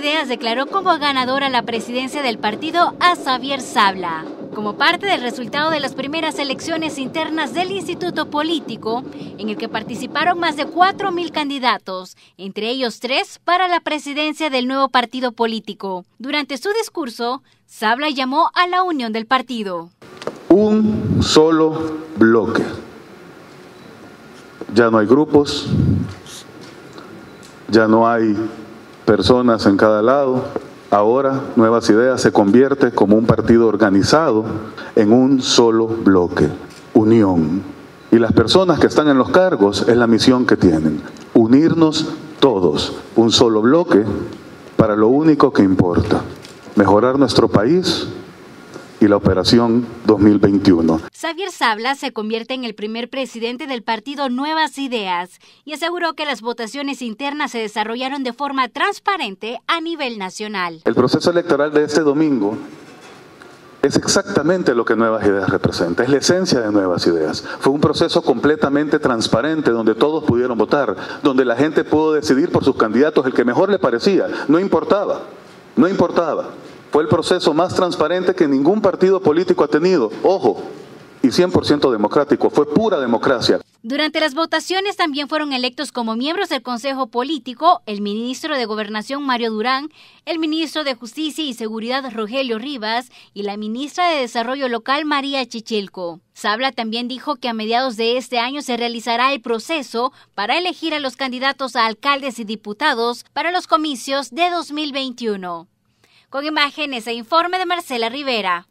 Ideas declaró como ganadora la presidencia del partido a Xavier Zabla. Como parte del resultado de las primeras elecciones internas del Instituto Político, en el que participaron más de 4.000 candidatos, entre ellos 3 para la presidencia del nuevo partido político. Durante su discurso, Zabla llamó a la unión del partido. Un solo bloque. Ya no hay grupos, ya no hay personas en cada lado. Ahora Nuevas Ideas se convierte como un partido organizado en un solo bloque, unión. Y las personas que están en los cargos es la misión que tienen, unirnos todos, un solo bloque para lo único que importa, mejorar nuestro país y la operación 2021. Xavier Zabla se convierte en el primer presidente del partido Nuevas Ideas y aseguró que las votaciones internas se desarrollaron de forma transparente a nivel nacional. El proceso electoral de este domingo es exactamente lo que Nuevas Ideas representa, es la esencia de Nuevas Ideas. Fue un proceso completamente transparente donde todos pudieron votar, donde la gente pudo decidir por sus candidatos el que mejor le parecía, no importaba. Fue el proceso más transparente que ningún partido político ha tenido, ojo, y 100% democrático, fue pura democracia. Durante las votaciones también fueron electos como miembros del Consejo Político el ministro de Gobernación Mario Durán, el ministro de Justicia y Seguridad Rogelio Rivas y la ministra de Desarrollo Local María Chichilco. Zabla también dijo que a mediados de este año se realizará el proceso para elegir a los candidatos a alcaldes y diputados para los comicios de 2021. Con imágenes e informe de Marcela Rivera.